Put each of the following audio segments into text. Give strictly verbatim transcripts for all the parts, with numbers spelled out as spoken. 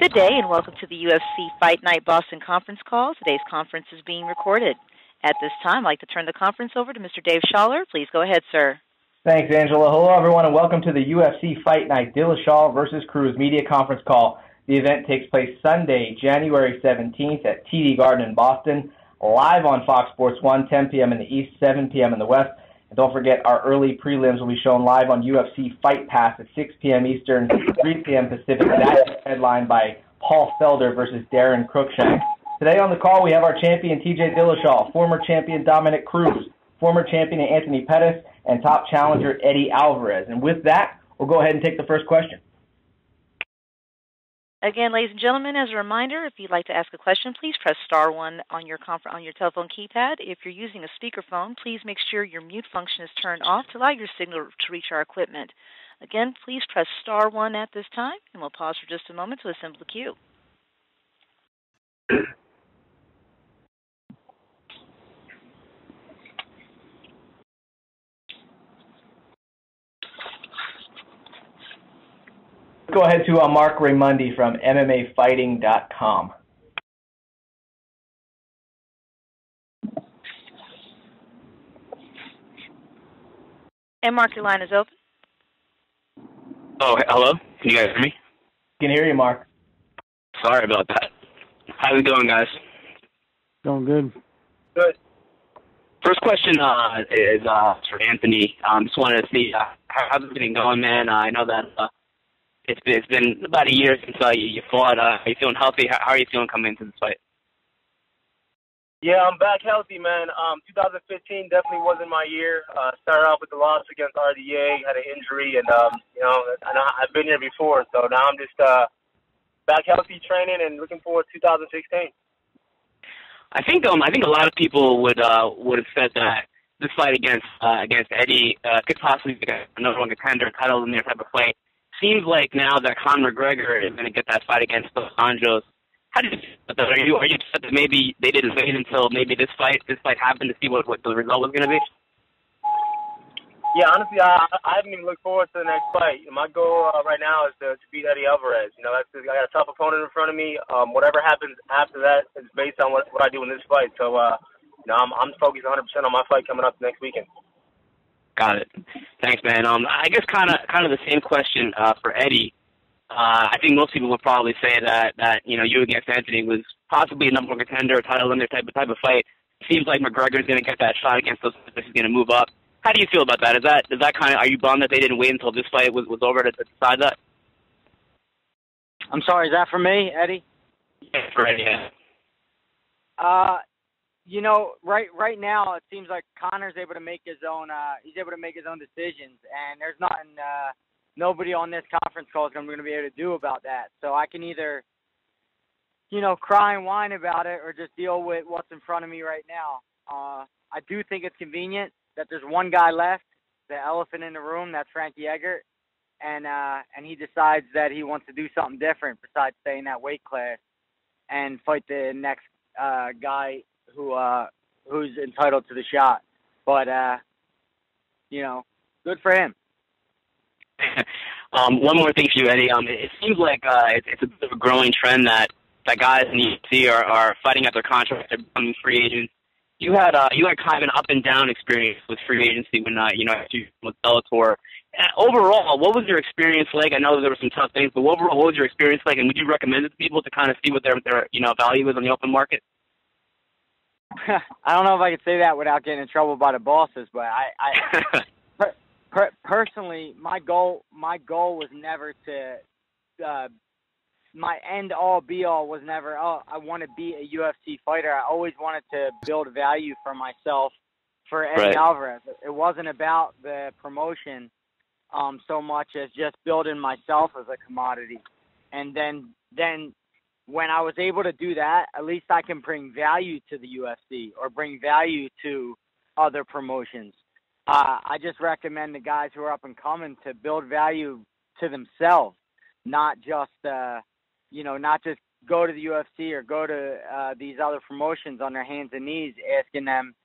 Good day and welcome to the U F C Fight Night Boston conference call. Today's conference is being recorded. At this time, I'd like to turn the conference over to Mister Dave Schaller. Please go ahead, sir. Thanks, Angela. Hello, everyone, and welcome to the U F C Fight Night Dillashaw versus Cruz media conference call. The event takes place Sunday, January seventeenth at T D Garden in Boston, live on Fox Sports one, ten p.m. in the East, seven p.m. in the West. And don't forget, our early prelims will be shown live on U F C Fight Pass at six p.m. Eastern, three p.m. Pacific. That is headlined by Paul Felder versus Darren Crookshank. Today on the call, we have our champion, T J Dillashaw, former champion, Dominick Cruz, former champion, Anthony Pettis, and top challenger, Eddie Alvarez. And with that, we'll go ahead and take the first question. Again, ladies and gentlemen, as a reminder, if you'd like to ask a question, please press star one on your conf- on your telephone keypad. If you're using a speakerphone, please make sure your mute function is turned off to allow your signal to reach our equipment. Again, please press star one at this time, and we'll pause for just a moment to assemble the queue. Go ahead to uh, Mark Raimondi from M M A fighting dot com. And Mark, your line is open. Oh, hello? Can you guys hear me? Can hear you, Mark. Sorry about that. How's it going, guys? Going good. Good. First question uh, is uh, for Anthony. I um, just wanted to see uh, how's everything going, man? Uh, I know that... Uh, It's been, it's been about a year since uh, you, you fought. Uh, are you feeling healthy? How, how are you feeling coming into this fight? Yeah, I'm back healthy, man. Um, twenty fifteen definitely wasn't my year. Uh, started off with the loss against R D A, had an injury, and um, you know, and I, I've been here before, so now I'm just uh, back healthy, training, and looking forward to two thousand sixteen. I think um, I think a lot of people would uh, would have said that this fight against uh, against Eddie uh, could possibly be another one contender title in their type of fight. Seems like now that Conor McGregor is going to get that fight against Dos Anjos. How did you feel about that? Are you are you upset that maybe they didn't wait until maybe this fight this fight happened to see what, what the result was going to be? Yeah, honestly, I I haven't even looked forward to the next fight. My goal uh, right now is to, to beat Eddie Alvarez. You know, that's I got a tough opponent in front of me. Um, whatever happens after that is based on what, what I do in this fight. So, uh, you know, I'm I'm focused one hundred percent on my fight coming up next weekend. Got it. Thanks, man. Um, I guess kind of kind of the same question uh, for Eddie. Uh, I think most people would probably say that, that you know you against Anthony was possibly a number one contender, a title winner type of type of fight. Seems like McGregor's going to get that shot against us. This is going to move up. How do you feel about that? Is that is that kind of are you bummed that they didn't wait until this fight was, was over to, to decide that? I'm sorry. Is that for me, Eddie? Yeah, for Eddie. Yeah. Uh. You know, right right now it seems like Conor's able to make his own. Uh, he's able to make his own decisions, and there's nothing. Uh, nobody on this conference call is going to be able to do about that. So I can either, you know, cry and whine about it, or just deal with what's in front of me right now. Uh, I do think it's convenient that there's one guy left, the elephant in the room, that's Frankie Edgar, and uh, and he decides that he wants to do something different besides stay in that weight class and fight the next uh, guy. Who uh who's entitled to the shot, but uh you know, good for him. um, one more thing for you, Eddie. Um, it, it seems like uh it, it's a bit of a growing trend that that guys in the U F C are, are fighting out their contracts, they're becoming free agents. You had uh you had kind of an up and down experience with free agency when uh you know after you with Bellator. Uh, overall, what was your experience like? I know there were some tough things, but overall, what was your experience like? And would you recommend it to people to kind of see what their their you know value is on the open market? I don't know if I could say that without getting in trouble by the bosses, but I, I per, per, personally, my goal, my goal was never to, uh, my end all be all was never, oh, I want to be a U F C fighter. I always wanted to build value for myself, for Eddie right. Alvarez. It wasn't about the promotion um, so much as just building myself as a commodity. And then, then, when I was able to do that, at least I can bring value to the U F C or bring value to other promotions. Uh, I just recommend the guys who are up and coming to build value to themselves, not just, uh, you know, not just go to the U F C or go to uh, these other promotions on their hands and knees asking them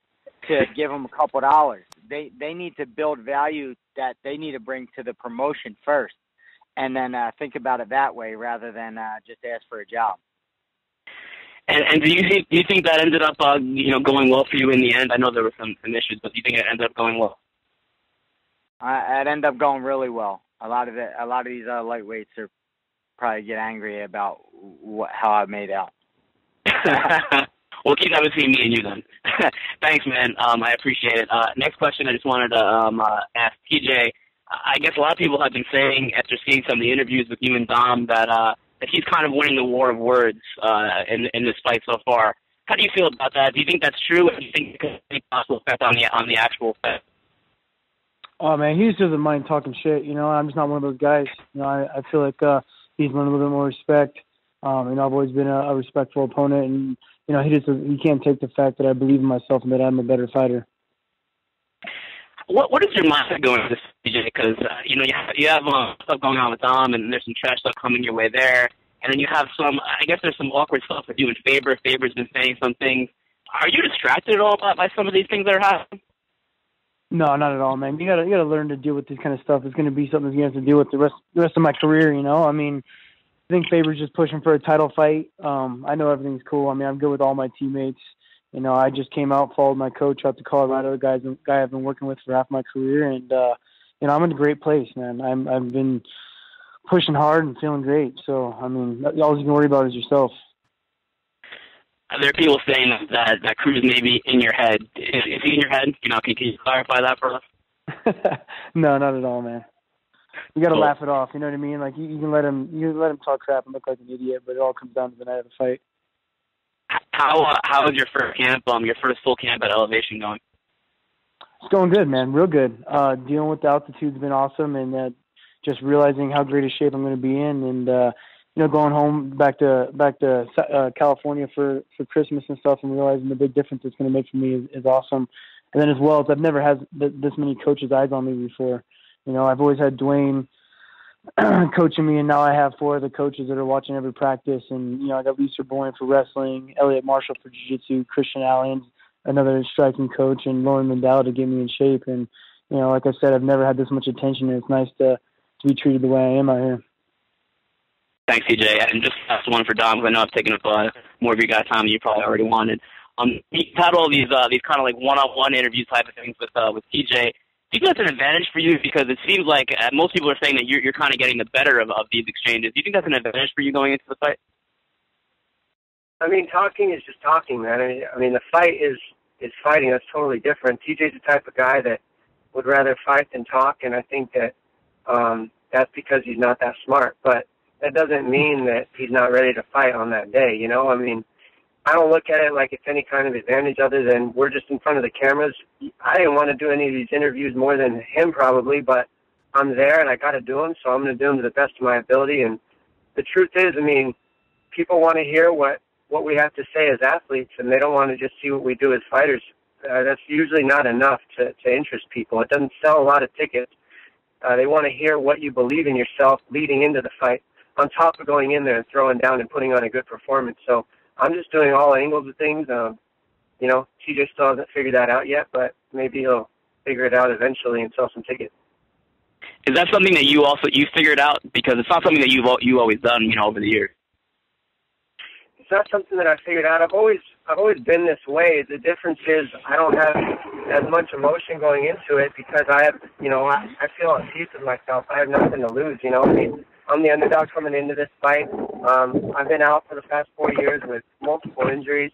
to give them a couple dollars. They, they need to build value that they need to bring to the promotion first. and then uh, think about it that way rather than uh, just ask for a job. And, and do you think do you think that ended up uh, you know going well for you in the end? I know there were some, some issues, but do you think it ended up going well? Uh, it ended up going really well. A lot of it, a lot of these uh, lightweights are probably get angry about what, how I made out. We'll keep that between me and you then. Thanks, man. Um, I appreciate it. Uh, next question I just wanted to um, uh, ask T J. I guess a lot of people have been saying after seeing some of the interviews with you and Dom that, uh, that he's kind of winning the war of words uh, in, in this fight so far. How do you feel about that? Do you think that's true, and do you think it could have any possible effect on the, on the actual fight? Oh, man, he just doesn't mind talking shit. You know, I'm just not one of those guys. You know, I, I feel like uh, he's won a little bit more respect. Um, and I've always been a, a respectful opponent, and you know he just he can't take the fact that I believe in myself and that I'm a better fighter. What what is your mindset going with this, T J? Because uh, you know you have, you have uh, stuff going on with Dom, and there's some trash stuff coming your way there, and then you have some I guess there's some awkward stuff with you and Faber. Faber's been saying some things. Are you distracted at all by, by some of these things that are happening? No, not at all, man. You gotta you gotta learn to deal with this kind of stuff. It's gonna be something you have to deal with the rest the rest of my career. You know, I mean. I think Faber's just pushing for a title fight. Um, I know everything's cool. I mean, I'm good with all my teammates. You know, I just came out, followed my coach out to Colorado, the guy, the guy I've been working with for half my career. And, uh, you know, I'm in a great place, man. I'm, I've been pushing hard and feeling great. So, I mean, all you can worry about is yourself. There are people saying that, that Cruz may be in your head. Is, is he in your head? You know, can, can you clarify that for us? No, not at all, man. You gotta cool. laugh it off, you know what I mean? Like you, you can let him, you can let him talk crap and look like an idiot, but it all comes down to the night of the fight. How uh, how was your first camp? Um, your first full camp at Elevation going? It's going good, man. Real good. Uh, dealing with the altitude's been awesome, and uh, just realizing how great a shape I'm going to be in, and uh, you know, going home back to back to uh, California for for Christmas and stuff, and realizing the big difference it's going to make for me is, is awesome. And then as well, as I've never had th this many coaches' eyes on me before. You know, I've always had Duane coaching me, and now I have four other coaches that are watching every practice. And, you know, I got Lisa Boyne for wrestling, Elliot Marshall for jiu-jitsu, Christian Allens, another striking coach, and Lauren Mandela to get me in shape. And, you know, like I said, I've never had this much attention, and it's nice to, to be treated the way I am out here. Thanks, T J. And just last one for Dom, because I know I've taken up uh, more of your guys' time than you probably already wanted. Um, you've had all these uh, these kind of like one-on-one interview type of things with uh, with T J. Do you think that's an advantage for you? Because it seems like uh, most people are saying that you're, you're kind of getting the better of, of these exchanges. Do you think that's an advantage for you going into the fight? I mean, talking is just talking, man. I mean, I mean the fight is, is fighting. That's totally different. T J's the type of guy that would rather fight than talk, and I think that um, that's because he's not that smart. But that doesn't mean that he's not ready to fight on that day, you know? I mean, I don't look at it like it's any kind of advantage other than we're just in front of the cameras. I didn't want to do any of these interviews more than him probably, but I'm there and I got to do them, so I'm going to do them to the best of my ability. And the truth is, I mean, people want to hear what, what we have to say as athletes, and they don't want to just see what we do as fighters. Uh, that's usually not enough to, to interest people. It doesn't sell a lot of tickets. Uh, they want to hear what you believe in yourself leading into the fight on top of going in there and throwing down and putting on a good performance. So I'm just doing all angles of things. Um, you know, T J still hasn't figured that out yet, but maybe he'll figure it out eventually and sell some tickets. Is that something that you also you figured out? Because it's not something that you've you always done, you know, over the years. It's not something that I figured out. I've always I've always been this way. The difference is I don't have as much emotion going into it because I have, you know, I, I feel at peace with myself. I have nothing to lose, you know what I mean? I'm the underdog coming into this fight. Um, I've been out for the past four years with multiple injuries.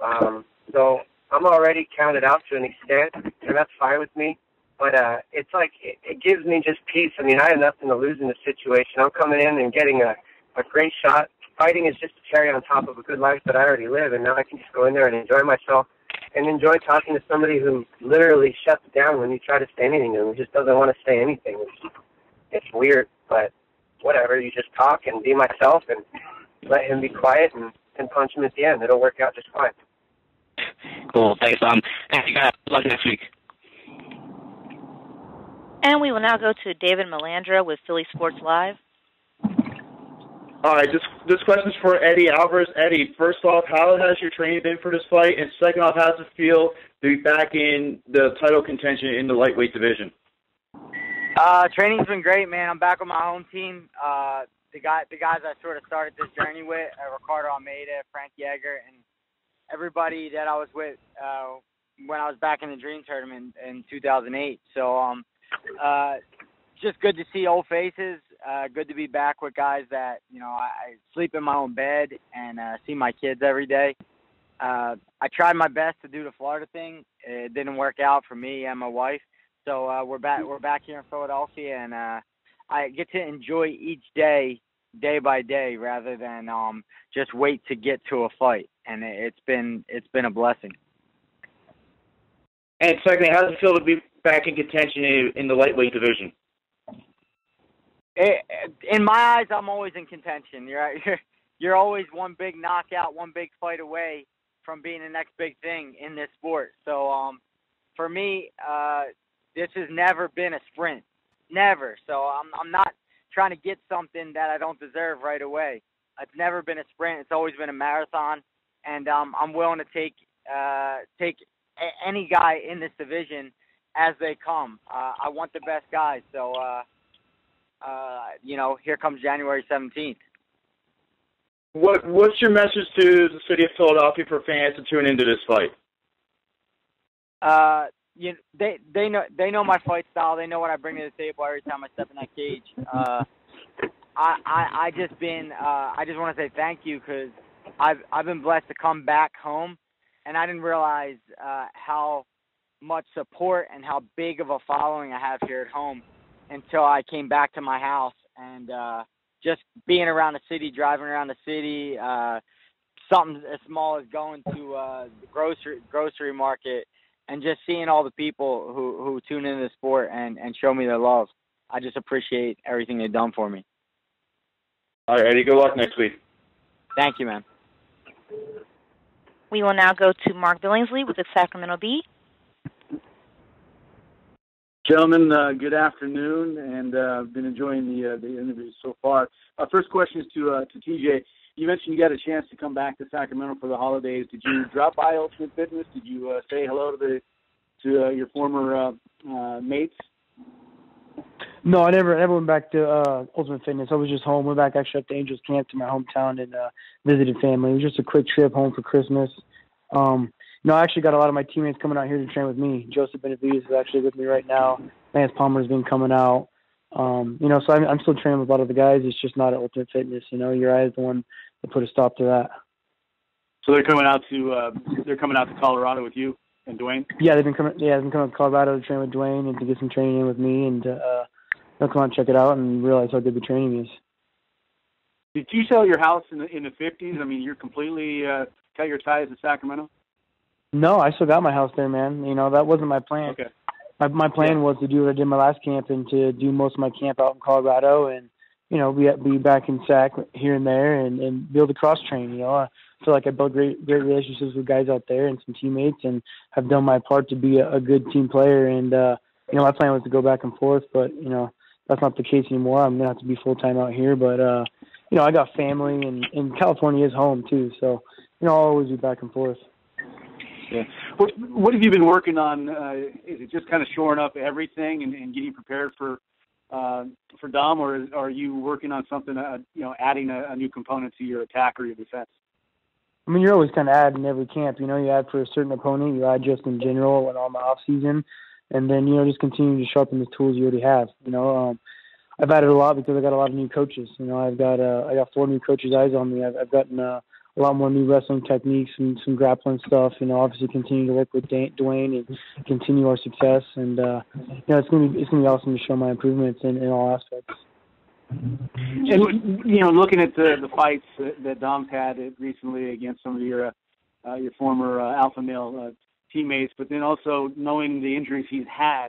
Um, so I'm already counted out to an extent, and that's fine with me. But uh, it's like it, it gives me just peace. I mean, I have nothing to lose in this situation. I'm coming in and getting a, a great shot. Fighting is just a cherry on top of a good life that I already live, and now I can just go in there and enjoy myself and enjoy talking to somebody who literally shuts down when you try to say anything to them. He just doesn't want to say anything. It's, it's weird, but whatever, you just talk and be myself and let him be quiet and, and punch him at the end. It'll work out just fine. Cool. Thanks, Tom. Thank you guys. Good luck next week. And we will now go to David Melandra with Philly Sports Live. All right, this, this question is for Eddie Alvarez. Eddie, first off, how has your training been for this fight? And second off, how's it feel to be back in the title contention in the lightweight division? Uh, training's been great, man. I'm back on my home team. Uh, the guy, the guys I sort of started this journey with, uh, Ricardo Almeida, Frank Yeager, and everybody that I was with uh, when I was back in the Dream Tournament in two thousand eight. So, um, uh, just good to see old faces. Uh, good to be back with guys that, you know, I, I sleep in my own bed and uh, see my kids every day. Uh, I tried my best to do the Florida thing. It didn't work out for me and my wife. So uh, we're back. We're back here in Philadelphia, and uh, I get to enjoy each day, day by day, rather than um, just wait to get to a fight. And it's been it's been a blessing. And secondly, how does it feel to be back in contention in the lightweight division? It, in my eyes, I'm always in contention. You're, you're you're always one big knockout, one big fight away from being the next big thing in this sport. So um, for me, uh, this has never been a sprint, never. So I'm I'm not trying to get something that I don't deserve right away. It's never been a sprint. It's always been a marathon, and um, I'm willing to take uh, take a- any guy in this division as they come. Uh, I want the best guys. So uh, uh, you know, here comes January seventeenth. What what's your message to the city of Philadelphia for fans to tune into this fight? Uh. You know, they they know they know my fight style. They know what I bring to the table every time I step in that cage. Uh, I, I I just been uh, I just want to say thank you, because I've I've been blessed to come back home, and I didn't realize uh, how much support and how big of a following I have here at home until I came back to my house, and uh, just being around the city, driving around the city, uh, something as small as going to uh, the grocery grocery market. And just seeing all the people who, who tune into the sport and, and show me their love. I just appreciate everything they've done for me. All right, Eddie, good luck next week. Thank you, man. We will now go to Mark Billingsley with the Sacramento Bee. Gentlemen, uh, good afternoon, and uh, I've been enjoying the uh, the interviews so far. Our first question is to uh, to T J. You mentioned you got a chance to come back to Sacramento for the holidays. Did you drop by Ultimate Fitness? Did you uh, say hello to the to uh, your former uh, uh, mates? No, I never, I never went back to uh, Ultimate Fitness. I was just home. Went back actually up to Angels Camp to my hometown and uh, visited family. It was just a quick trip home for Christmas. Um, no, I actually got a lot of my teammates coming out here to train with me. Joseph Benavidez is actually with me right now. Lance Palmer's been coming out. Um, you know, so I'm, I'm still training with a lot of the guys. It's just not at Ultimate Fitness. You know, Urijah is the one that put a stop to that. So they're coming out to uh, they're coming out to Colorado with you and Duane. Yeah, they've been coming. Yeah, they've been coming to Colorado to train with Duane and to get some training in with me, and to, uh, they'll come out and check it out and realize how good the training is. Did you sell your house in the in the fifties? I mean, you're completely uh, cut your ties to Sacramento. No, I still got my house there, man. You know, that wasn't my plan. Okay. My, my plan was to do what I did my last camp and to do most of my camp out in Colorado and, you know, be, be back in Sac here and there and, and build a cross-train, you know. I feel like I built great great relationships with guys out there and some teammates, and have done my part to be a, a good team player. And, uh, you know, my plan was to go back and forth, but, you know, that's not the case anymore. I'm going to have to be full-time out here. But, uh, you know, I got family, and, and California is home too. So, you know, I'll always be back and forth. Yeah. What, what have you been working on? Uh, is it just kind of shoring up everything and, and getting prepared for uh, for Dom, or is, are you working on something, uh, you know, adding a, a new component to your attack or your defense? I mean, you're always kind of adding every camp. You know, you add for a certain opponent, you add just in general and on the off season, and then, you know, just continue to sharpen the tools you already have. You know, um, I've added a lot because I got a lot of new coaches. You know, I've got uh, I got four new coaches' eyes on me. I've, I've gotten uh, a lot more new wrestling techniques and some grappling stuff, you know, obviously continue to work with Duane and continue our success. And, uh, you know, it's going to be, it's going to be awesome to show my improvements in, in all aspects. And, you know, looking at the, the fights that, that Dom's had recently against some of your, uh, uh, your former uh, alpha male uh, teammates, but then also knowing the injuries he's had,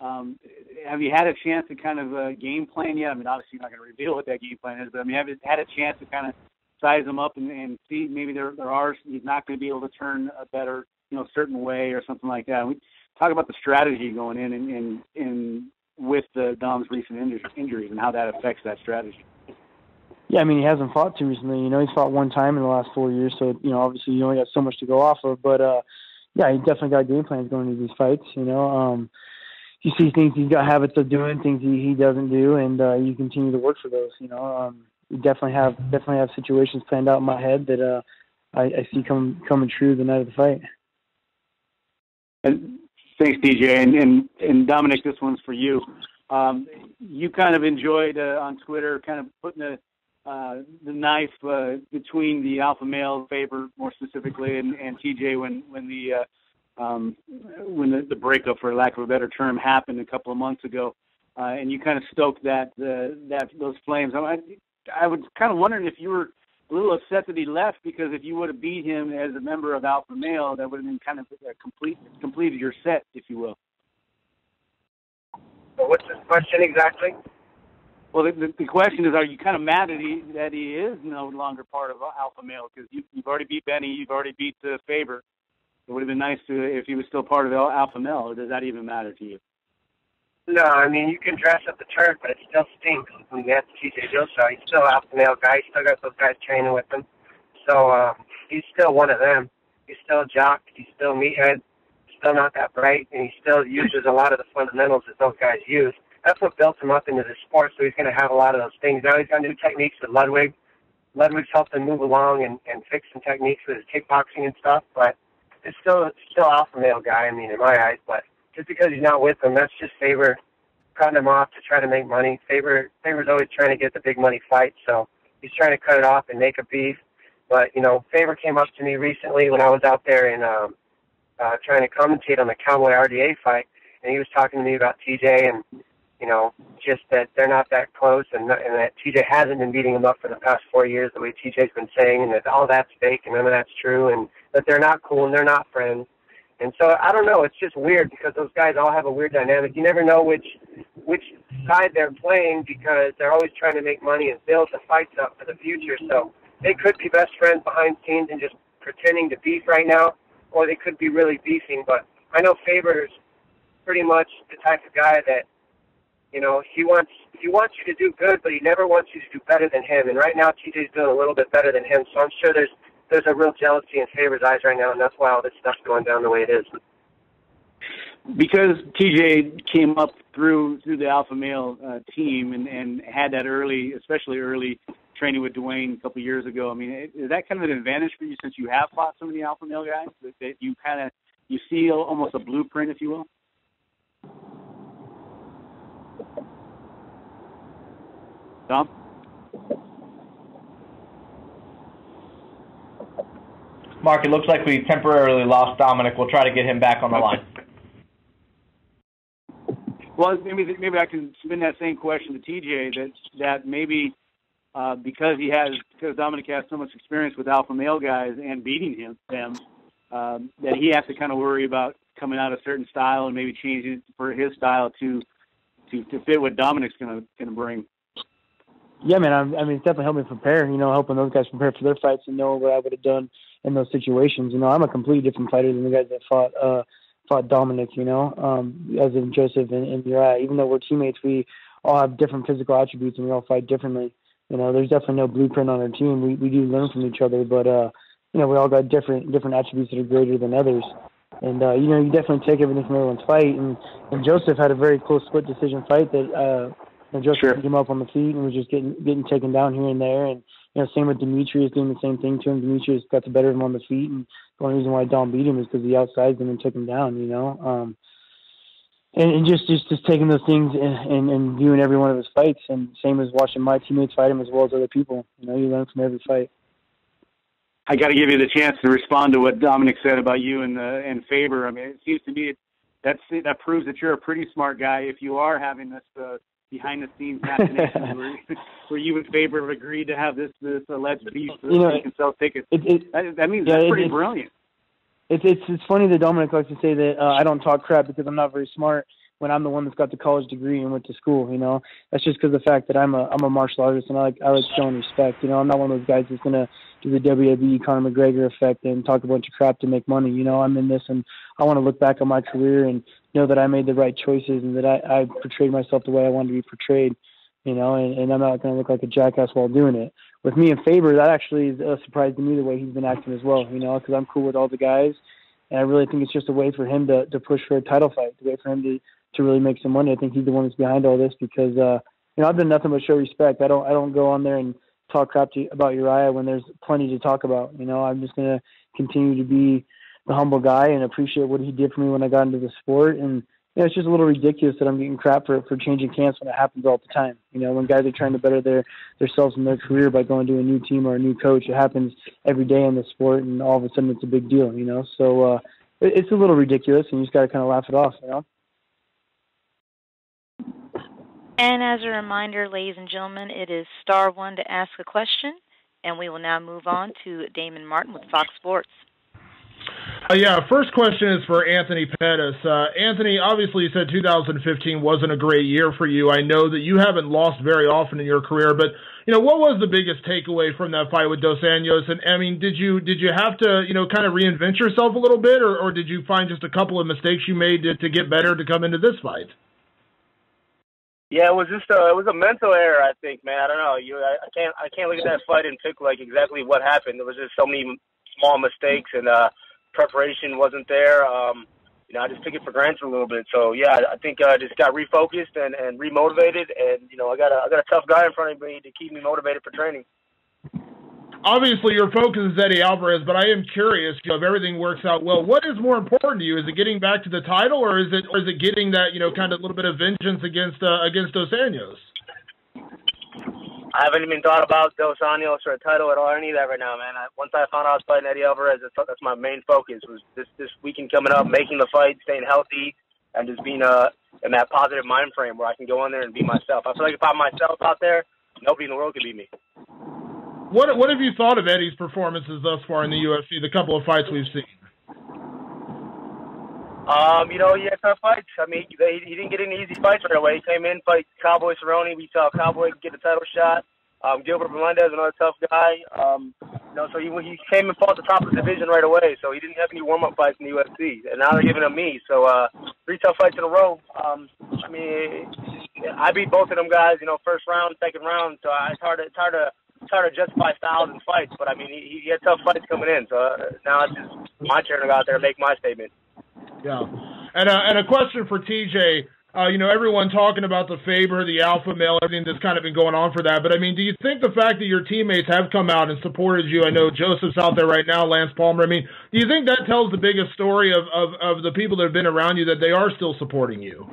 um, have you had a chance to kind of uh, game plan yet? I mean, obviously you're not going to reveal what that game plan is, but I mean, have you had a chance to kind of size them up and, and see maybe there there are he's not going to be able to turn a better, you know, certain way or something like that? We talk about the strategy going in and, and, and with the Dom's recent inju- injuries and how that affects that strategy. Yeah, I mean, he hasn't fought too recently. You know, he's fought one time in the last four years, so, you know, obviously you only got so much to go off of. But, uh, yeah, he definitely got game plans going into these fights, you know. Um, you see things he's got habits of doing, things he, he doesn't do, and uh, you continue to work for those. You know, um, you definitely have definitely have situations planned out in my head that uh, I, I see come coming true the night of the fight. And thanks, T J, and and, and Dominick, this one's for you. Um, you kind of enjoyed uh, on Twitter, kind of putting the uh, the knife uh, between the alpha male Faber, more specifically, and, and T J when when the uh, um, when the, the breakup, for lack of a better term, happened a couple of months ago, uh, and you kind of stoked that uh, that those flames. I I was kind of wondering if you were a little upset that he left, because if you would have beat him as a member of alpha male, that would have been kind of a complete completed your set, if you will. Well, what's the question exactly? Well, the, the question is, are you kind of mad that he, that he is no longer part of alpha male? Because you, you've already beat Benny, you've already beat uh, Faber. It would have been nice to, if he was still part of alpha male. Or does that even matter to you? No, I mean, you can dress up the turf, but it still stinks. I mean, that's T J Dillashaw. He's still an alpha male guy. He's still got those guys training with him. So uh, he's still one of them. He's still a jock. He's still meathead. Still not that bright, and he still uses a lot of the fundamentals that those guys use. That's what built him up into the sport, so he's going to have a lot of those things. Now he's got new techniques with Ludwig. Ludwig's helped him move along and, and fix some techniques with his kickboxing and stuff, but it's still it's still alpha male guy, I mean, in my eyes. But just because he's not with them, that's just Faber cutting him off to try to make money. Faber, Faber's always trying to get the big money fight, so he's trying to cut it off and make a beef. But, you know, Faber came up to me recently when I was out there in um, – Uh, trying to commentate on the Cowboy R D A fight, and he was talking to me about T J and, you know, just that they're not that close, and, not, and that T J hasn't been beating him up for the past four years the way T J's been saying, and that all that's fake and none of that's true, and that they're not cool and they're not friends. And so I don't know. It's just weird because those guys all have a weird dynamic. You never know which which side they're playing because they're always trying to make money and build the fights up for the future. So they could be best friends behind scenes and just pretending to beef right now, or they could be really beefing. But I know Faber's pretty much the type of guy that, you know, he wants he wants you to do good, but he never wants you to do better than him. And right now, T J's doing a little bit better than him, so I'm sure there's there's a real jealousy in Faber's eyes right now, and that's why all this stuff's going down the way it is. Because T J came up through through the alpha male uh, team and, and had that early, especially early training with Duane a couple of years ago. I mean, is that kind of an advantage for you since you have fought so many alpha male guys that, that you kind of you see almost a blueprint, if you will? Dom? Mark, it looks like we temporarily lost Dominick. We'll try to get him back on the line. Well, maybe maybe I can spin that same question to T J, that that maybe uh, because he has because Dominick has so much experience with alpha male guys and beating him them, um, that he has to kind of worry about coming out a certain style and maybe changing it for his style to to, to fit what Dominick's gonna gonna bring. Yeah, man. I, I mean, it's definitely helped me prepare. You know, helping those guys prepare for their fights and knowing what I would have done in those situations. You know, I'm a completely different fighter than the guys that fought. Uh, fought Dominick, you know, um, as in Joseph and, and Urijah. Even though we're teammates, we all have different physical attributes and we all fight differently. You know, there's definitely no blueprint on our team. We we do learn from each other, but, uh, you know, we all got different different attributes that are greater than others. And, uh, you know, you definitely take everything from everyone's fight. And, and Joseph had a very close split decision fight that uh, and Joseph sure. came up on the feet and was just getting getting taken down here and there. And, you know, same with Demetrious, doing the same thing to him. Demetrious got the better of him on the feet, and the only reason why Dom beat him is because he outsized him and took him down, you know. Um, and, and just, just just taking those things and, and, and viewing every one of his fights, and same as watching my teammates fight him as well as other people. You know, you learn from every fight. I got to give you the chance to respond to what Dominick said about you and the, and Faber. I mean, it seems to me it, that's, that proves that you're a pretty smart guy if you are having this uh, – behind the scenes fascination where, where you and Faber have agreed to have this this alleged beef so you know, they can sell tickets. It, it, that, that means yeah, that's pretty it, brilliant. It's it's it's funny that Dominick likes to say that uh, I don't talk crap because I'm not very smart when I'm the one that's got the college degree and went to school. You know, that's just because of the fact that I'm a I'm a martial artist and I like I like showing respect. You know, I'm not one of those guys that's gonna do the W W E Conor McGregor effect and talk a bunch of crap to make money. You know, I'm in this and I want to look back on my career and know that I made the right choices and that I, I portrayed myself the way I wanted to be portrayed, you know, and, and I'm not going to look like a jackass while doing it. With me and Faber, that actually is a surprise to me the way he's been acting as well, you know, because I'm cool with all the guys, and I really think it's just a way for him to, to push for a title fight, a way for him to, to really make some money. I think he's the one that's behind all this because, uh, you know, I've done nothing but show respect. I don't, I don't go on there and talk crap to, about Urijah when there's plenty to talk about. You know, I'm just going to continue to be the humble guy and appreciate what he did for me when I got into the sport. And, you know, it's just a little ridiculous that I'm getting crap for, for changing camps when it happens all the time. You know, when guys are trying to better their, their selves in their career by going to a new team or a new coach, it happens every day in the sport. And all of a sudden it's a big deal, you know? So, uh, it, it's a little ridiculous and you just got to kind of laugh it off, you know? And as a reminder, ladies and gentlemen, it is star one to ask a question, and we will now move on to Damon Martin with Fox Sports. Uh, yeah, first question is for Anthony Pettis. Uh, Anthony, obviously you said two thousand fifteen wasn't a great year for you. I know that you haven't lost very often in your career, but you know, what was the biggest takeaway from that fight with Dos Anjos? And I mean, did you did you have to you know kind of reinvent yourself a little bit, or, or did you find just a couple of mistakes you made to, to get better to come into this fight? Yeah, it was just a, it was a mental error, I think, man. I don't know. You, I, I can't, I can't look at that fight and pick like exactly what happened. There was just so many small mistakes, and uh, preparation wasn't there. Um, you know, I just took it for granted a little bit. So yeah, I think I just got refocused and and remotivated, and you know, I got a, I got a tough guy in front of me to keep me motivated for training. Obviously, your focus is Eddie Alvarez, but I am curious, you know, if everything works out well, what is more important to you? Is it getting back to the title, or is it, or is it getting that, you know, kind of little bit of vengeance against uh, against Dos Anjos? I haven't even thought about Dos Anjos or a title at all, or any of that right now, man. I, once I found out I was fighting Eddie Alvarez, that's, that's my main focus, was this, this weekend coming up, making the fight, staying healthy, and just being uh, in that positive mind frame where I can go in there and be myself. I feel like if I'm myself out there, nobody in the world can beat me. What what have you thought of Eddie's performances thus far in the U F C, the couple of fights we've seen? Um, you know, he had tough fights. I mean, they, he didn't get any easy fights right away. He came in, fight Cowboy Cerrone. We saw Cowboy get a title shot. Um, Gilbert Melendez, another tough guy. Um, you know, so he, he came and fought the top of the division right away, so he didn't have any warm-up fights in the U F C. And now they're giving him me. So uh, three tough fights in a row. Um, I mean, I beat both of them guys, you know, first round, second round. So I, it's hard to, it's hard to It's hard to justify styles and fights, but I mean, he, he had tough fights coming in, so uh, now it's just my turn to go out there and make my statement. Yeah, and uh, and a question for T J. Uh, you know, everyone talking about the Faber, the alpha male, everything that's kind of been going on for that, but I mean, do you think the fact that your teammates have come out and supported you, I know Joseph's out there right now, Lance Palmer, I mean, do you think that tells the biggest story of, of, of the people that have been around you, that they are still supporting you?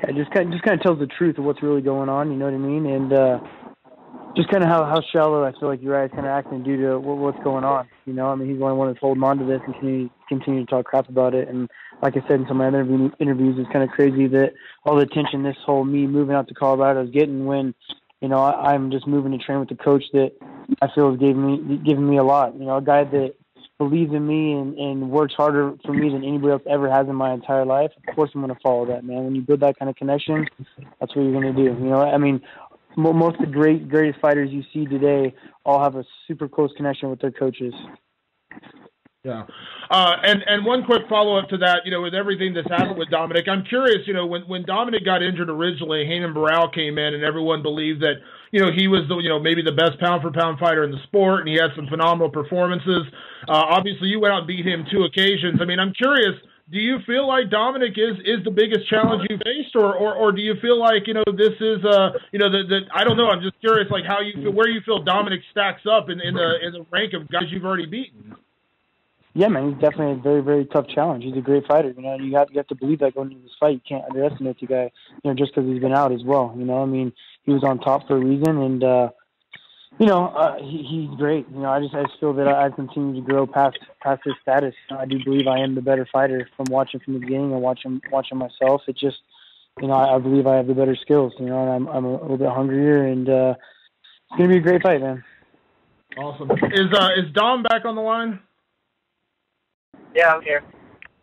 Yeah, just kind of, just kind of tells the truth of what's really going on, you know what I mean, and uh just kind of how, how shallow I feel like Urijah is kind of acting due to what, what's going on. You know, I mean, he's the only one that's holding on to this and continue, continue to talk crap about it. And like I said in some of my interview, interviews, it's kind of crazy that all the attention this whole me moving out to Colorado is getting when, you know, I, I'm just moving to train with the coach that I feel is giving me, giving me a lot. You know, a guy that believes in me and, and works harder for me than anybody else ever has in my entire life. Of course I'm going to follow that, man. When you build that kind of connection, that's what you're going to do. You know, I mean, most of the great, greatest fighters you see today all have a super close connection with their coaches. Yeah. Uh, and, and one quick follow-up to that, you know, with everything that's happened with Dominick, I'm curious, you know, when, when Dominick got injured originally, Marlon Barao came in and everyone believed that, you know, he was the, you know, maybe the best pound-for-pound fighter in the sport, and he had some phenomenal performances. Uh, obviously, you went out and beat him two occasions. I mean, I'm curious, do you feel like Dominick is, is the biggest challenge you faced, or, or, or do you feel like, you know, this is, uh, you know, the, the, I don't know, I'm just curious, like, how you feel, where you feel Dominick stacks up in, in, the, in the rank of guys you've already beaten? Yeah, man, he's definitely a very, very tough challenge. He's a great fighter, you know, you have, you have to believe that going into this fight. You can't underestimate the guy, you know, just because he's been out as well, you know, I mean, he was on top for a reason, and, uh, you know, uh, he, he's great. You know, I just I just feel that I've continued to grow past past his status. You know, I do believe I am the better fighter from watching from the beginning and watching watching myself. It just, you know, I, I believe I have the better skills. You know, and I'm I'm a little bit hungrier, and uh, it's gonna be a great fight, man. Awesome. Is uh is Dom back on the line? Yeah, I'm here.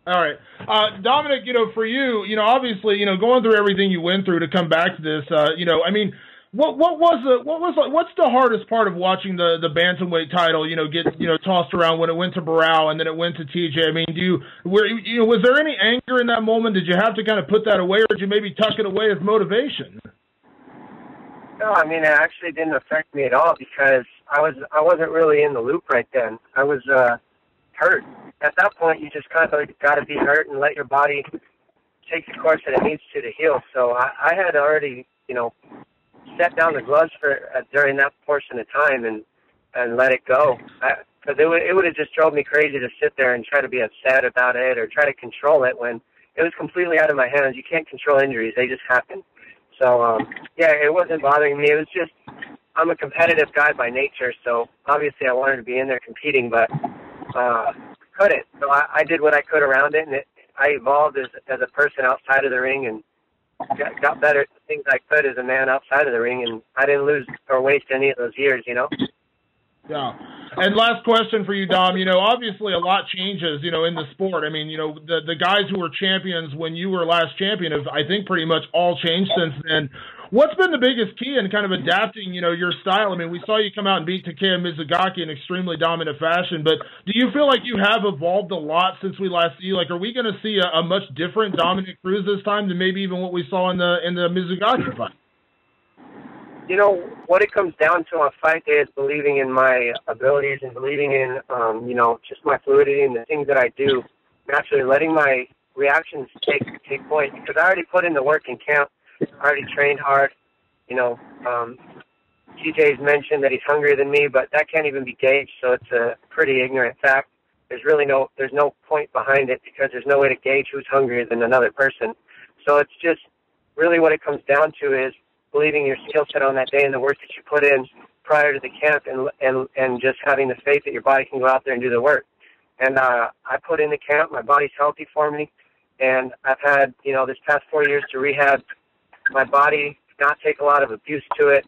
All right. Uh, Dominick, you know, for you, you know, obviously, you know, going through everything you went through to come back to this, uh, you know, I mean, What what was the what was what's the hardest part of watching the, the bantamweight title, you know, get, you know, tossed around when it went to Barao and then it went to T J? I mean, do you were you know, was there any anger in that moment? Did you have to kind of put that away, or did you maybe tuck it away as motivation? No, I mean, it actually didn't affect me at all because I was I wasn't really in the loop right then. I was uh, hurt. At that point, you just kind of got to be hurt and let your body take the course that it needs to to heal. So I, I had already, you know, set down the gloves for uh, during that portion of time and, and let it go. Because it would, it would have just drove me crazy to sit there and try to be upset about it or try to control it when it was completely out of my hands. You can't control injuries. They just happen. So, um, yeah, it wasn't bothering me. It was just I'm a competitive guy by nature, so obviously I wanted to be in there competing, but uh, couldn't. So I, I did what I could around it, and it, I evolved as, as a person outside of the ring and got, got better at the things I could as a man outside of the ring, and I didn't lose or waste any of those years, you know? Yeah. And last question for you, Dom. You know, obviously a lot changes, you know, in the sport. I mean, you know, the, the guys who were champions when you were last champion have, I think, pretty much all changed since then. What's been the biggest key in kind of adapting, you know, your style? I mean, we saw you come out and beat Takeo Mizugaki in extremely dominant fashion, but do you feel like you have evolved a lot since we last see you? Like, are we going to see a, a much different Dominick Cruz this time than maybe even what we saw in the in the Mizugaki fight? You know, what it comes down to on fight day is believing in my abilities and believing in, um, you know, just my fluidity and the things that I do, and actually letting my reactions take take point, because I already put in the work in camp. I already trained hard. You know, um, T J's mentioned that he's hungrier than me, but that can't even be gauged, so it's a pretty ignorant fact. There's really no there's no point behind it, because there's no way to gauge who's hungrier than another person. So it's just really what it comes down to is believing your skill set on that day and the work that you put in prior to the camp, and and and just having the faith that your body can go out there and do the work. And uh, I put in the camp. My body's healthy for me, and I've had, you know, this past four years to rehab my body, not take a lot of abuse to it,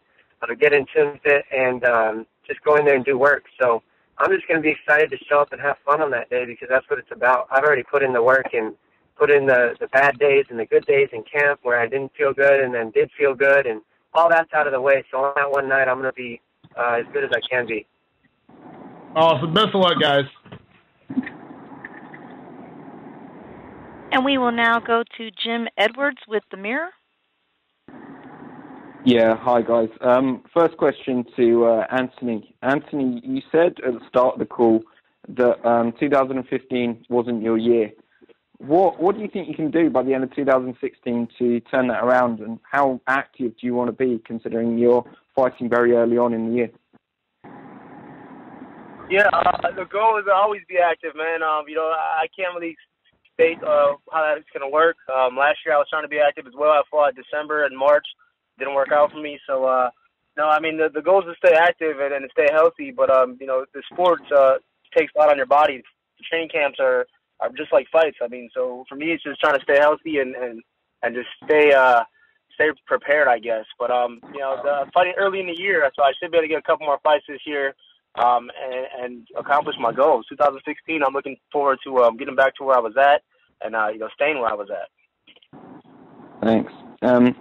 to get in tune with it, and um, just go in there and do work. So I'm just going to be excited to show up and have fun on that day, because that's what it's about. I've already put in the work and put in the, the bad days and the good days in camp where I didn't feel good and then did feel good, and all that's out of the way. So on that one night, I'm going to be uh, as good as I can be. Awesome. Best of luck, guys. And we will now go to Jim Edwards with The Mirror. Yeah. Hi, guys. Um, first question to uh, Anthony. Anthony, you said at the start of the call that um, two thousand fifteen wasn't your year. What what do you think you can do by the end of two thousand sixteen to turn that around, and how active do you want to be, considering you're fighting very early on in the year? Yeah, uh, the goal is to always be active, man. Um, you know, I can't really state uh, how that's going to work. Um, last year I was trying to be active as well. I fought December and March. Didn't work out for me. So, uh, no, I mean, the, the goal is to stay active and, and to stay healthy. But, um, you know, the sport uh, takes a lot on your body. The training camps are... I'm just like fights. I mean, so for me, it's just trying to stay healthy and, and, and just stay uh, stay prepared, I guess. But, um, you know, the fighting early in the year, so I should be able to get a couple more fights this year um, and, and accomplish my goals. two thousand sixteen, I'm looking forward to um, getting back to where I was at and, uh, you know, staying where I was at. Thanks. Um,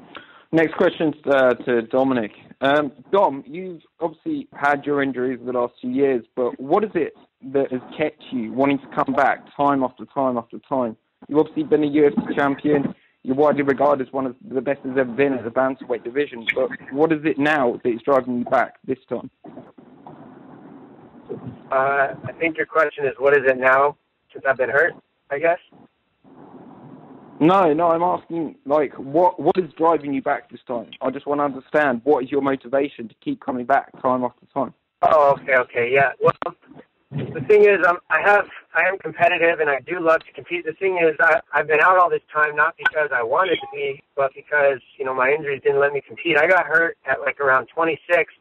next question uh, to Dominick. Um, Dom, you've obviously had your injuries the last few years, but what is it that has kept you wanting to come back time after time after time? You've obviously been a U F C champion. You're widely regarded as one of the best there's ever been at the bantamweight division. But what is it now that is driving you back this time? Uh, I think your question is, what is it now since I've been hurt, I guess? No, no, I'm asking, like, what what is driving you back this time? I just want to understand, what is your motivation to keep coming back time after time? Oh, okay, okay, yeah. Well, the thing is, I'm, I have, I am competitive, and I do love to compete. The thing is, I, I've been out all this time, not because I wanted to be, but because, you know, my injuries didn't let me compete. I got hurt at, like, around twenty-six,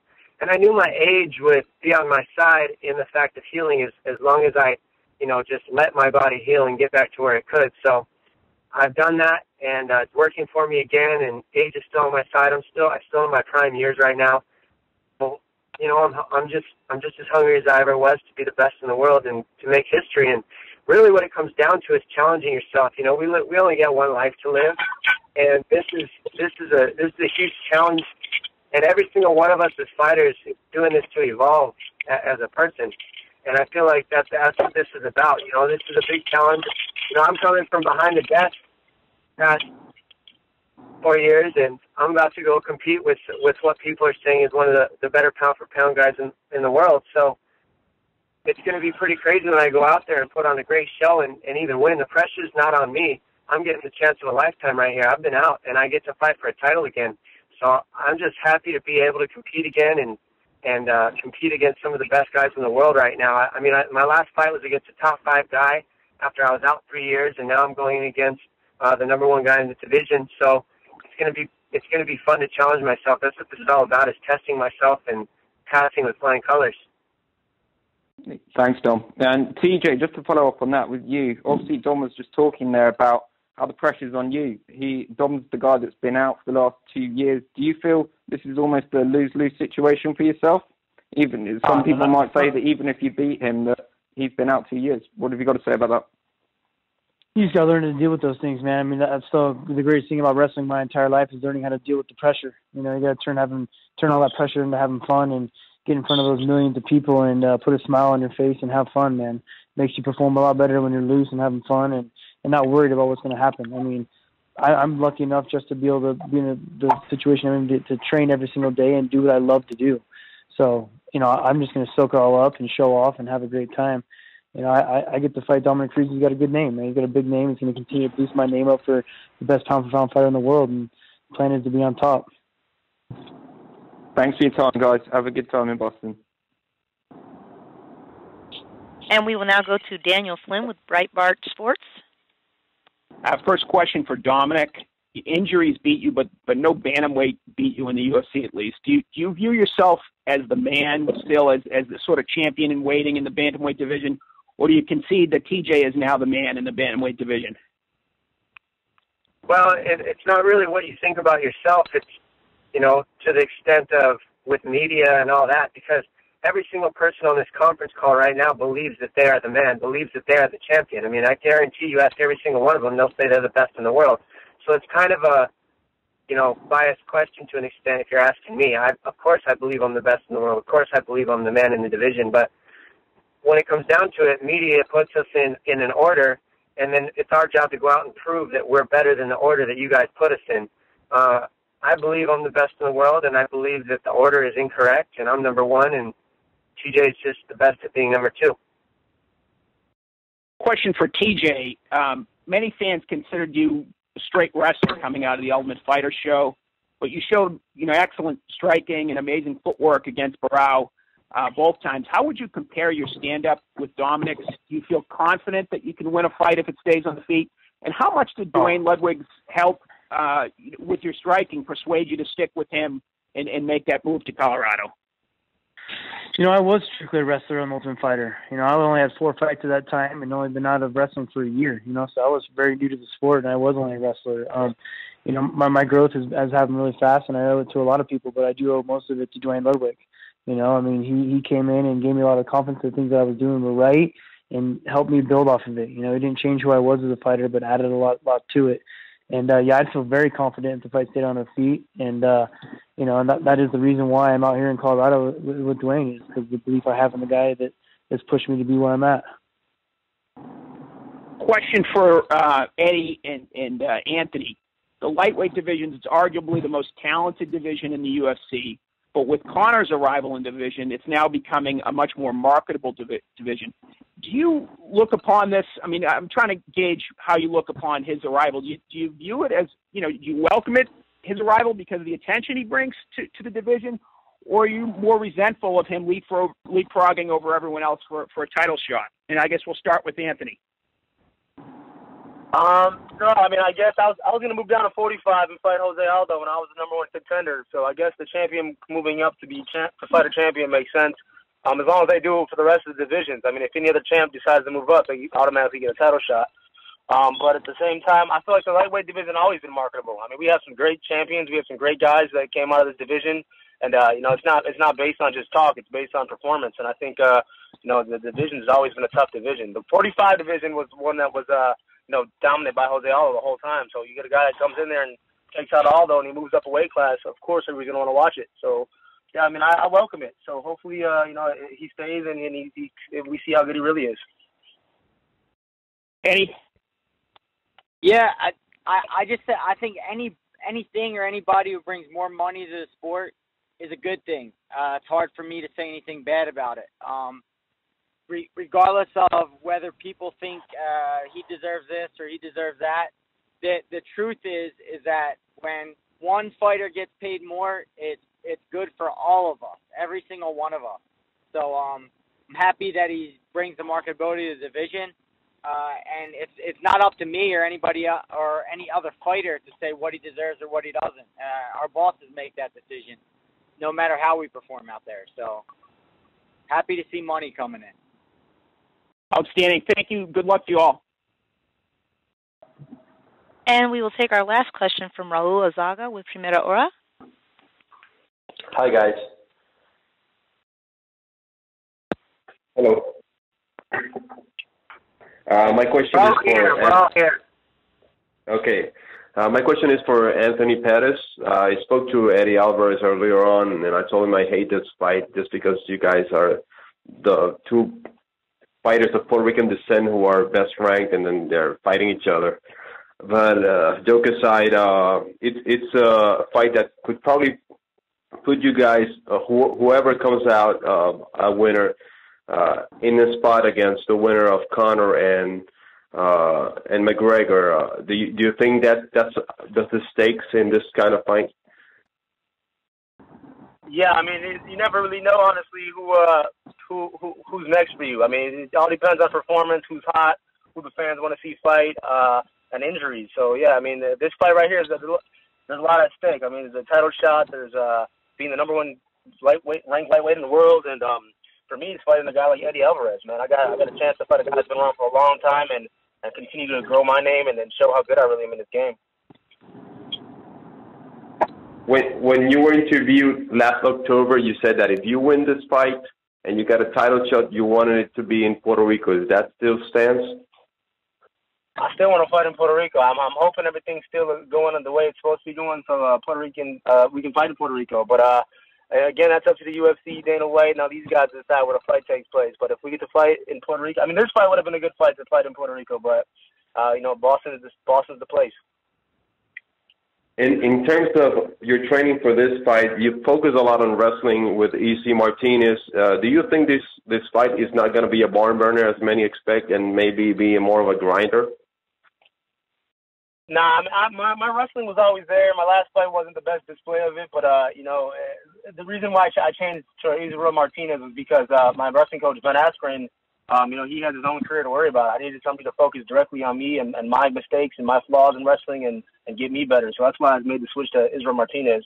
and I knew my age would be on my side in the fact of healing as, as long as I, you know, just let my body heal and get back to where it could. So I've done that, and uh, it's working for me again, and age is still on my side. I'm still, I'm still in my prime years right now. Well, you know, I'm I'm just I'm just as hungry as I ever was to be the best in the world and to make history. And really, what it comes down to is challenging yourself. You know, we li we only get one life to live, and this is this is a this is a huge challenge. And every single one of us as fighters is doing this to evolve as a person. And I feel like that's that's what this is about. You know, this is a big challenge. You know, I'm coming from behind the desk past four years, and I'm about to go compete with with what people are saying is one of the, the better pound-for-pound guys in, in the world. So it's going to be pretty crazy when I go out there and put on a great show and, and even win. The pressure's not on me. I'm getting the chance of a lifetime right here. I've been out, and I get to fight for a title again. So I'm just happy to be able to compete again and and uh, compete against some of the best guys in the world right now. I, I mean, I, my last fight was against a top-five guy after I was out three years, and now I'm going against uh, the number one guy in the division. So it's going to be it's going to be fun to challenge myself. That's what this is all about, is testing myself and passing with flying colors. Thanks, Dom. And T J, just to follow up on that with you, obviously Dom was just talking there about how the pressure's on you. He Dom's the guy that's been out for the last two years. Do you feel this is almost a lose-lose situation for yourself? Even some people might say that even if you beat him, that he's been out two years. What have you got to say about that? You just got to learn to deal with those things, man. I mean, that's still the greatest thing about wrestling my entire life, is learning how to deal with the pressure. You know, you got to turn having turn all that pressure into having fun and get in front of those millions of people and uh, put a smile on your face and have fun, man. Makes you perform a lot better when you're loose and having fun and, and not worried about what's going to happen. I mean, I, I'm lucky enough just to be able to be in a, the situation I'm in to, to train every single day and do what I love to do. So, you know, I'm just going to soak it all up and show off and have a great time. You know, I, I get to fight Dominick Cruz. He's got a good name, man. He's got a big name. He's going to continue to boost my name up for the best pound-for-pound fighter in the world, and the plan is to be on top. Thanks for your time, guys. Have a good time in Boston. And we will now go to Daniel Flynn with Breitbart Sports. Uh, first question for Dominick. The injuries beat you, but but no bantamweight beat you in the U F C, at least. Do you, do you view yourself as the man still, as, as the sort of champion in waiting in the bantamweight division, or do you concede that T J is now the man in the bantamweight division? Well, it, it's not really what you think about yourself. It's, you know, to the extent of with media and all that, because every single person on this conference call right now believes that they are the man, believes that they are the champion. I mean, I guarantee you ask every single one of them, they'll say they're the best in the world. So it's kind of a, you know, biased question to an extent if you're asking me. I, of course I believe I'm the best in the world. Of course I believe I'm the man in the division. But when it comes down to it, media puts us in, in an order, and then it's our job to go out and prove that we're better than the order that you guys put us in. Uh, I believe I'm the best in the world, and I believe that the order is incorrect, and I'm number one, and T J's just the best at being number two. Question for T J. Um, many fans considered you a straight wrestler coming out of the Ultimate Fighter show, but you showed, you know, excellent striking and amazing footwork against Barao uh, both times. How would you compare your stand-up with Dominick's? Do you feel confident that you can win a fight if it stays on the feet? And how much did Duane Ludwig's help Uh, with your striking persuade you to stick with him and, and make that move to Colorado? You know, I was strictly a wrestler on Ultimate Fighter. You know, I only had four fights at that time and only been out of wrestling for a year, you know, so I was very new to the sport and I was only a wrestler. Um, you know, my, my growth has, has happened really fast, and I owe it to a lot of people, but I do owe most of it to Duane Ludwig. You know, I mean, he, he came in and gave me a lot of confidence that things that I was doing were right and helped me build off of it. You know, he didn't change who I was as a fighter, but added a lot, lot to it. And, uh, yeah, I'd feel very confident if I stayed on her feet. And, uh, you know, and that, that is the reason why I'm out here in Colorado with, with Duane, is because the belief I have in the guy that has pushed me to be where I'm at. Question for uh, Eddie and, and uh, Anthony. The lightweight division is arguably the most talented division in the U F C. But with Conor's arrival in division, it's now becoming a much more marketable div- division. Do you look upon this? I mean, I'm trying to gauge how you look upon his arrival. Do you, do you view it as, you know, do you welcome it, his arrival, because of the attention he brings to, to the division? Or are you more resentful of him leapfro- leapfrogging over everyone else for, for a title shot? And I guess we'll start with Anthony. Um, no, I mean, I guess I was I was going to move down to forty-five and fight Jose Aldo when I was the number one contender. So I guess the champion moving up to be champ, to fight a champion makes sense. Um, as long as they do it for the rest of the divisions. I mean, if any other champ decides to move up, they automatically get a title shot. Um, but at the same time, I feel like the lightweight division has always been marketable. I mean, we have some great champions. We have some great guys that came out of this division. And, uh, you know, it's not it's not based on just talk. It's based on performance. And I think, uh, you know, the division has always been a tough division. The forty-five division was one that was uh, – you know, dominated by Jose Aldo the whole time. So you get a guy that comes in there and takes out Aldo and he moves up a weight class. Of course, everybody's going to want to watch it. So, yeah, I mean, I, I welcome it. So hopefully, uh, you know, he stays and, and he, he, we see how good he really is. Eddie? Yeah, I, I, I just I think any anything or anybody who brings more money to the sport is a good thing. Uh, it's hard for me to say anything bad about it. Um, Regardless of whether people think uh, he deserves this or he deserves that, the the truth is is that when one fighter gets paid more, it's it's good for all of us, every single one of us. So um, I'm happy that he brings the marketability to the division, uh, and it's it's not up to me or anybody uh, or any other fighter to say what he deserves or what he doesn't. Uh, our bosses make that decision, no matter how we perform out there. So happy to see money coming in. Outstanding. Thank you. Good luck to you all. And we will take our last question from Raul Azaga with Primera Hora. Hi, guys. Hello. Uh, my question Raul is here, for... Raul here. Okay. Uh, my question is for Anthony Pettis. Uh, I spoke to Eddie Alvarez earlier on, and I told him I hate this fight just because you guys are the two fighters of Puerto Rican descent who are best ranked, and then they're fighting each other. But uh, joke aside, uh, it, it's a fight that could probably put you guys, uh, wh- whoever comes out uh, a winner, uh, in the spot against the winner of Conor and uh, and McGregor. Uh, do you do you think that that's that's the stakes in this kind of fight? Yeah, I mean, it, you never really know, honestly, who uh, who, who who's next for you. I mean, it all depends on performance, who's hot, who the fans want to see fight. Uh, An injury, so yeah, I mean, this fight right here is there's a lot at stake. I mean, there's a title shot. There's uh, being the number one lightweight ranked lightweight in the world, and um, for me, it's fighting a guy like Eddie Alvarez, man. I got I got a chance to fight a guy that's been around for a long time, and and continue to grow my name and then show how good I really am in this game. When when you were interviewed last October, you said that if you win this fight and you got a title shot, you wanted it to be in Puerto Rico. Is that still stands? I still want to fight in Puerto Rico. I'm, I'm hoping everything's still going the way it's supposed to be going, so uh, Puerto Rican uh, we can fight in Puerto Rico. But uh, again, that's up to the U F C, Dana White. Now these guys decide where the fight takes place. But if we get to fight in Puerto Rico, I mean, this fight would have been a good fight to fight in Puerto Rico. But uh, you know, Boston is the, Boston's the place. In in terms of your training for this fight, you focus a lot on wrestling with Israel Martinez. Uh, do you think this this fight is not going to be a barn burner as many expect, and maybe be more of a grinder? Nah, I mean, I, my my wrestling was always there. My last fight wasn't the best display of it, but uh, you know, the reason why I changed to Israel Martinez was because uh, my wrestling coach Ben Askren, um, you know, he has his own career to worry about. I needed somebody to focus directly on me and, and my mistakes and my flaws in wrestling and, and get me better. So that's why I made the switch to Israel Martinez.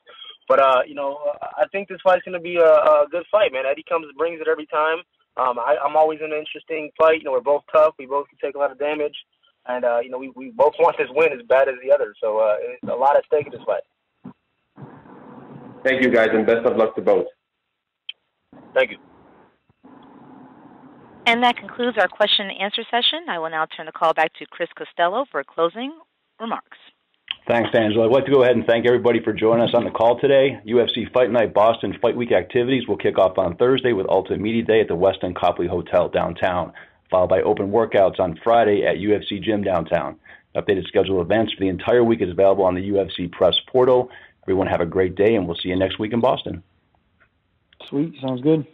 But uh, you know, I think this fight's gonna be a, a good fight, man. Eddie comes and brings it every time. Um, I, I'm always in an interesting fight. You know, we're both tough. We both can take a lot of damage. And, uh, you know, we, we both want this win as bad as the other. So uh, it's a lot at stake in this fight. Thank you, guys, and best of luck to both. Thank you. And that concludes our question and answer session. I will now turn the call back to Chris Costello for closing remarks. Thanks, Angela. I'd like to go ahead and thank everybody for joining us on the call today. U F C Fight Night Boston Fight Week activities will kick off on Thursday with Ultimate Media Day at the Westin Copley Hotel downtown, followed by open workouts on Friday at U F C Gym downtown. Updated schedule of events for the entire week is available on the U F C Press portal. Everyone have a great day, and we'll see you next week in Boston. Sweet. Sounds good.